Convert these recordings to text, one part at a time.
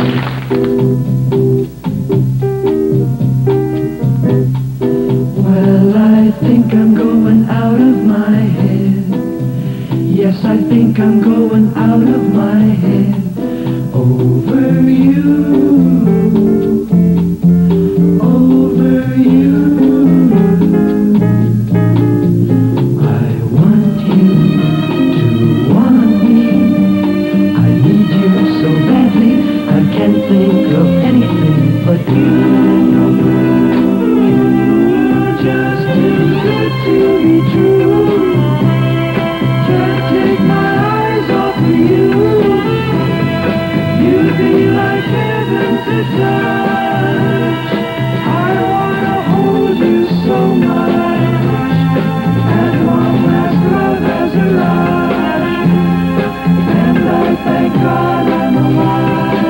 Well, I think I'm going out of my head. Yes, I think I'm going out of my head. Over you, over you. I want you to want me. I need you so badly, I can't think of anything but you. You're just too good to be true. Can't take my eyes off of you. You'd be like heaven to touch. I wanna hold you so much. And one last love as a life. And I thank God I'm alive.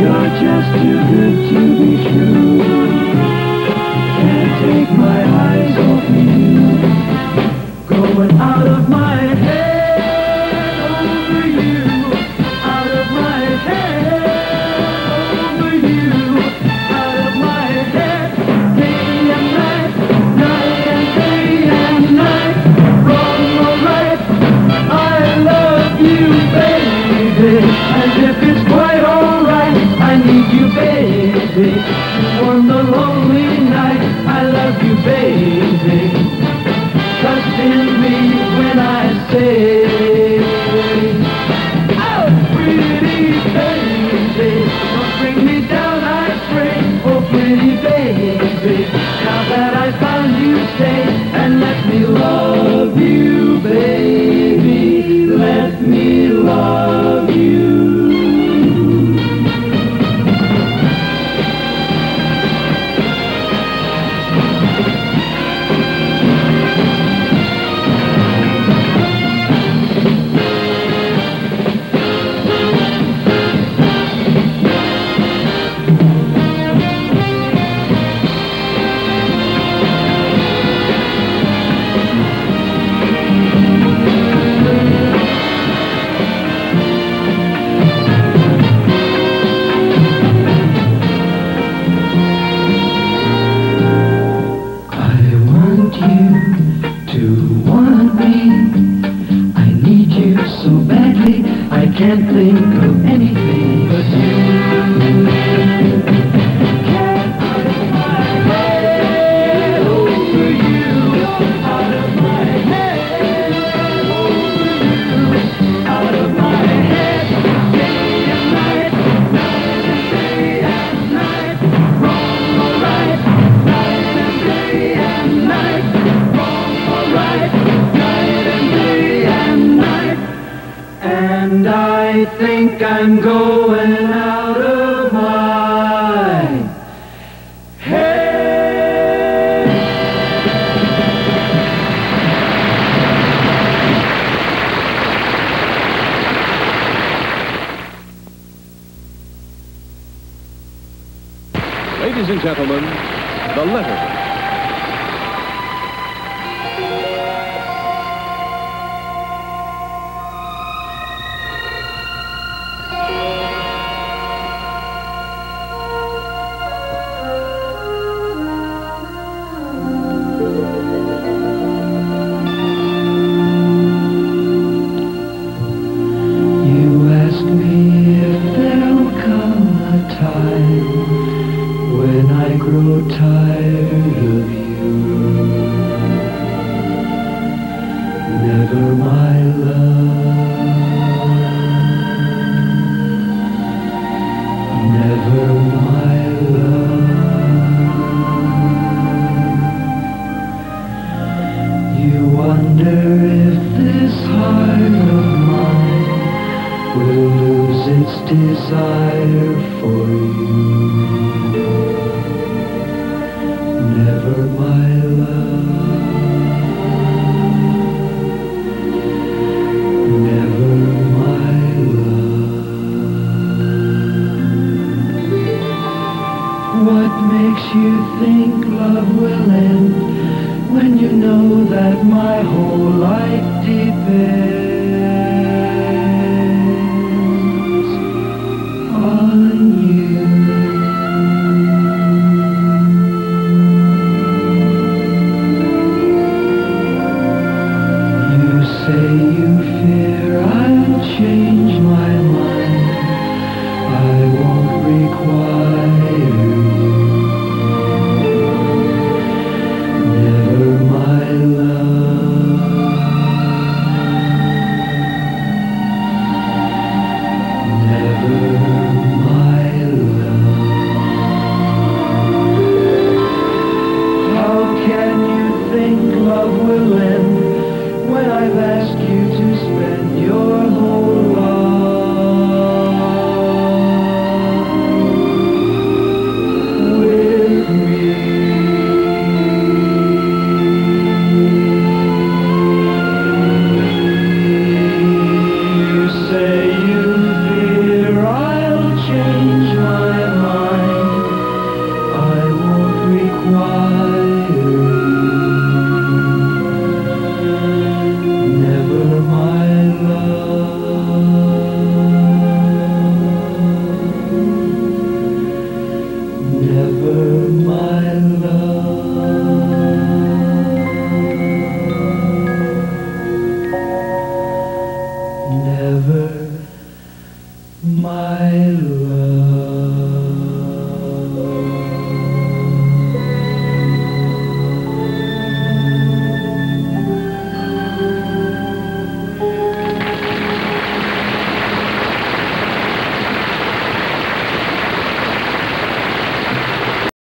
You're just too good to be true. Can't take my eyes off you. Going out of my head. On the lonely night, I love you, baby. Trust in me when I say, oh, pretty baby, don't bring me down, I pray. Oh, pretty baby, now that I found you, stay and let me love you, baby. Let me love you. Can't think of anything but you. Can't out of my head, over you. Out of my head, over you. Out of my head, day and night, night and day and night, wrong or right, night and day and night, wrong or right, night and day and night, and I think I'm going out of my head. Ladies and gentlemen, The Lettermen. When you know that my whole life depends.